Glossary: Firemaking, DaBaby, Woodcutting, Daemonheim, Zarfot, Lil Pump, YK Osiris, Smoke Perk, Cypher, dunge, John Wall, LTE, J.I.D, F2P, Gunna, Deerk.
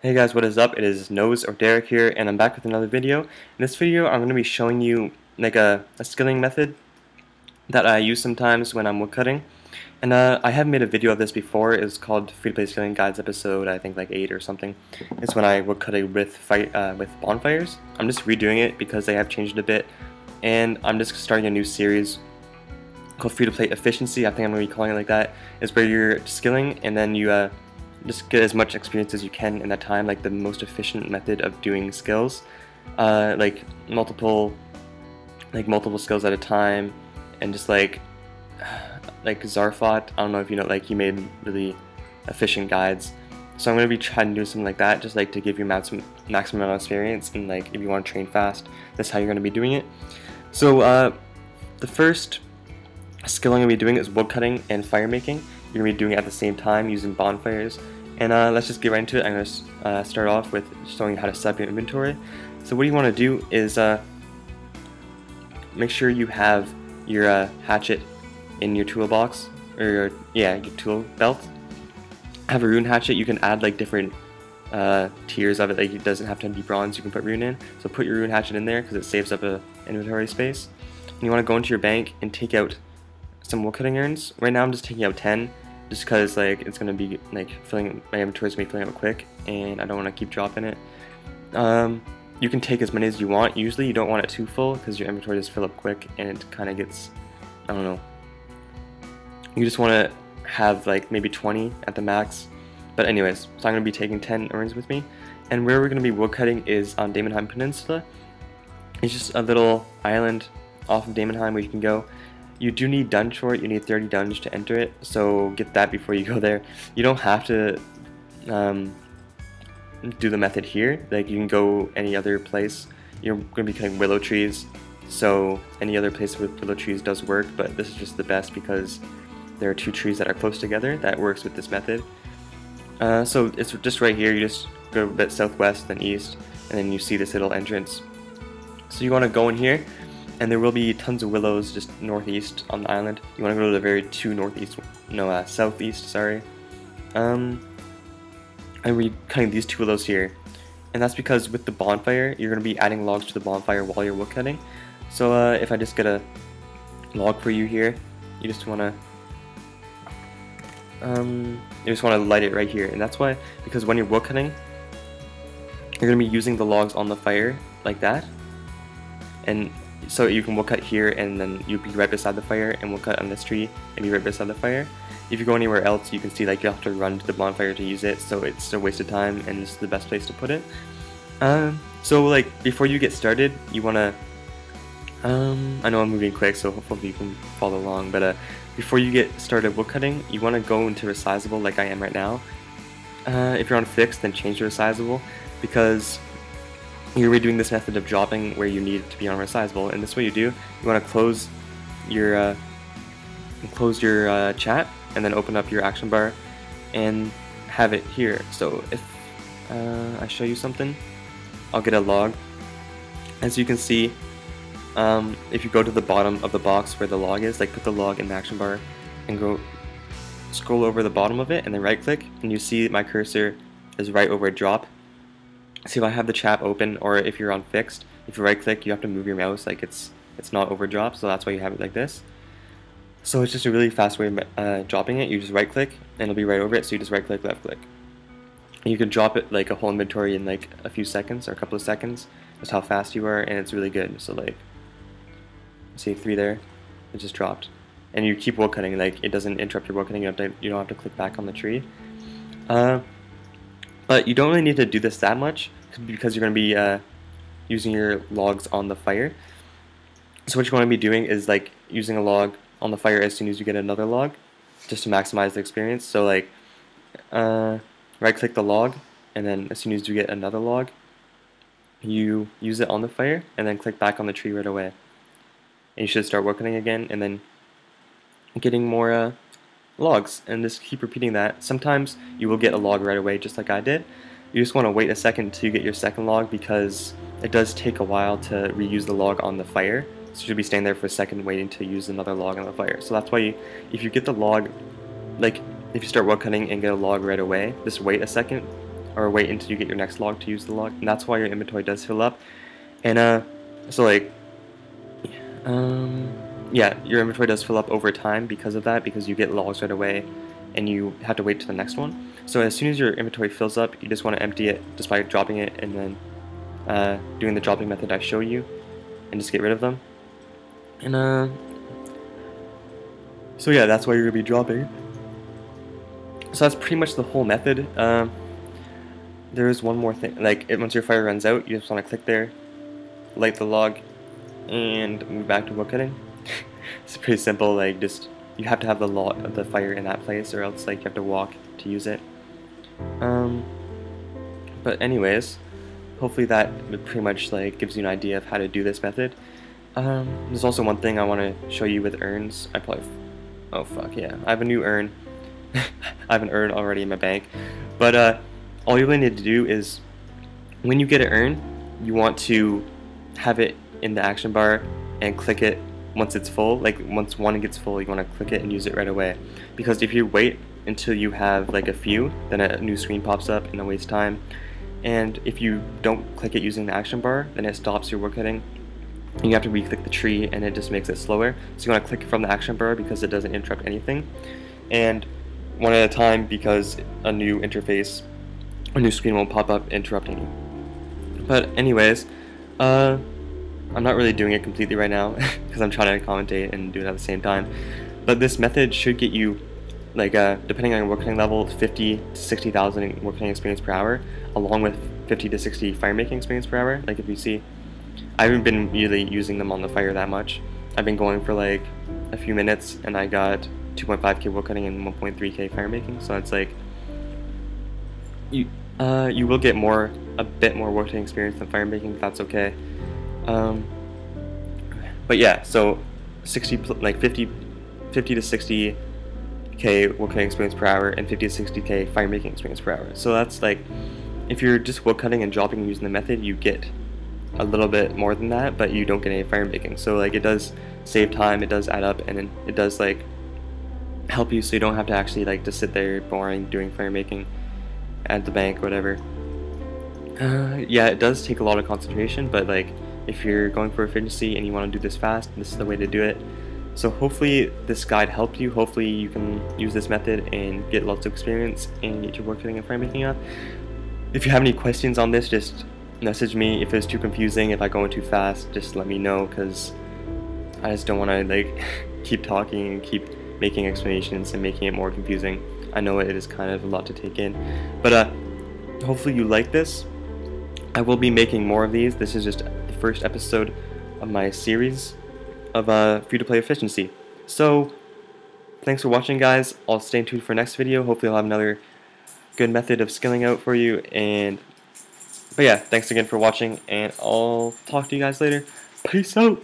Hey guys, what is up? It is Nose or Derek here, and I'm back with another video. In this video, I'm going to be showing you like a skilling method that I use sometimes when I'm woodcutting. And I have made a video of this before. It's called Free to Play Skilling Guides episode, I think like 8 or something. It's when I woodcutting with bonfires. I'm just redoing it because they have changed it a bit, and I'm just starting a new series called Free to Play Efficiency. I think I'm going to be calling it like that. It's where you're skilling and then you just get as much experience as you can in that time, like the most efficient method of doing skills, like multiple skills at a time, and just like Zarfot. I don't know if you know, like he made really efficient guides. So I'm gonna be trying to do something like that, just like to give you maximum amount of experience, and like if you want to train fast, that's how you're gonna be doing it. So the first skill I'm gonna be doing is woodcutting and firemaking. You're going to be doing it at the same time using bonfires. And let's just get right into it. I'm going to start off with showing you how to set up your inventory. So what you want to do is make sure you have your hatchet in your toolbox, or your tool belt. Have a rune hatchet. You can add like different tiers of it. Like it doesn't have to be bronze, you can put rune in. So put your rune hatchet in there because it saves up a inventory space. And you want to go into your bank and take out some woodcutting urns. Right now I'm just taking out 10 just because like it's gonna be like filling my inventory's gonna be filling up quick, and I don't want to keep dropping it. You can take as many as you want. Usually you don't want it too full because your inventory just fill up quick, and it kind of gets, I don't know, you just want to have like maybe 20 at the max. But anyways, so I'm gonna be taking 10 urns with me, and where we're gonna be woodcutting is on Daemonheim Peninsula. It's just a little island off of Daemonheim where you can go. You do need dunge for it. You need 30 dunge to enter it, so get that before you go there. You don't have to do the method here. Like you can go any other place. You're going to be cutting willow trees, so any other place with willow trees does work, but this is just the best because there are two trees that are close together that works with this method. So it's just right here. You just go a bit southwest, then east, and then you see this little entrance. So you want to go in here. And there will be tons of willows just northeast on the island. You want to go to the very southeast, sorry. And we're cutting these two willows here. And that's because with the bonfire, you're going to be adding logs to the bonfire while you're woodcutting. So if I just get a log for you here, you just want to light it right here. And that's why, because when you're woodcutting, you're going to be using the logs on the fire like that. And so you can woodcut here, and then you'll be right beside the fire, and woodcut on this tree and be right beside the fire. If you go anywhere else, you can see like you have to run to the bonfire to use it, so it's a waste of time, and this is the best place to put it. So like before you get started, you want to I know I'm moving quick, so hopefully you can follow along, but before you get started woodcutting, you want to go into resizable like I am right now. If you're on fixed, then change to resizable, because you're redoing this method of dropping where you need it to be on resizable. And this is what you do. You want to close your chat, and then open up your action bar and have it here. So if I show you something, I'll get a log. As you can see, if you go to the bottom of the box where the log is, like put the log in the action bar and go scroll over the bottom of it, and then right click, and you see my cursor is right over drop. See if I have the chat open, or if you're on fixed, if you right click, you have to move your mouse, like it's not over drop, so that's why you have it like this. So it's just a really fast way of dropping it. You just right click and it'll be right over it, so you just right click, left click. And you can drop it like a whole inventory in like a few seconds or a couple of seconds. That's how fast you are, and it's really good. So like, see 3 there, it just dropped. And you keep woodcutting, like it doesn't interrupt your woodcutting. You don't have to click back on the tree. But you don't really need to do this that much because you're going to be using your logs on the fire. So what you want to be doing is like using a log on the fire as soon as you get another log, just to maximize the experience. So like right click the log, and then as soon as you get another log, you use it on the fire, and then click back on the tree right away. And you should start woodcutting again, and then getting more logs, and just keep repeating that. Sometimes you will get a log right away, just like I did. You just want to wait a second to get your second log, because it does take a while to reuse the log on the fire. So you'll be standing there for a second waiting to use another log on the fire. So that's why if you get the log, like if you start woodcutting and get a log right away, just wait a second or wait until you get your next log to use the log, and that's why your inventory does fill up. And so like, yeah, your inventory does fill up over time because of that, because you get logs right away and you have to wait to the next one. So as soon as your inventory fills up, you just want to empty it just by dropping it, and then doing the dropping method I show you, and just get rid of them. And so yeah, that's why you're going to be dropping. So that's pretty much the whole method. There is one more thing, like once your fire runs out, you just want to click there, light the log, and move back to woodcutting. It's pretty simple, like just you have to have the log of the fire in that place, or else like you have to walk to use it. But anyways, hopefully that pretty much like gives you an idea of how to do this method. There's also one thing I want to show you with urns. Oh fuck yeah, I have a new urn. I have an urn already in my bank, but all you really need to do is, when you get an urn, you want to have it in the action bar and click it once it's full. Like once one gets full, you want to click it and use it right away, because if you wait until you have like a few, then a new screen pops up and it wastes time. And if you don't click it using the action bar, then it stops your woodcutting, and you have to re-click the tree, and it just makes it slower. So you want to click it from the action bar because it doesn't interrupt anything, and one at a time because a new interface, a new screen won't pop up interrupting you. But anyways, I'm not really doing it completely right now because I'm trying to commentate and do it at the same time. But this method should get you, like, depending on your woodcutting level, 50 to 60,000 woodcutting experience per hour, along with 50 to 60 firemaking experience per hour. Like if you see, I haven't been really using them on the fire that much. I've been going for like a few minutes, and I got 2.5k woodcutting and 1.3k firemaking. So it's like you will get a bit more woodcutting experience than firemaking, but that's okay. But yeah, so 50 to 60k woodcutting experience per hour and 50 to 60k firemaking experience per hour. So that's like, if you're just woodcutting and dropping using the method, you get a little bit more than that, but you don't get any firemaking. So like it does save time, it does add up, and it does like help you, so you don't have to actually like just sit there boring doing firemaking at the bank or whatever. Yeah, it does take a lot of concentration, but like if you're going for efficiency and you want to do this fast, this is the way to do it. So hopefully this guide helped you. Hopefully you can use this method and get lots of experience and get your woodcutting and firemaking up. If you have any questions on this, just message me. If it's too confusing, if I go in too fast, just let me know, because I just don't want to like keep talking and keep making explanations and making it more confusing. I know it is kind of a lot to take in, but hopefully you like this. I will be making more of these. This is just the first episode of my series of free-to-play efficiency. So thanks for watching, guys. I'll stay tuned for next video. Hopefully I'll have another good method of skilling out for you. But yeah, thanks again for watching, and I'll talk to you guys later. Peace out.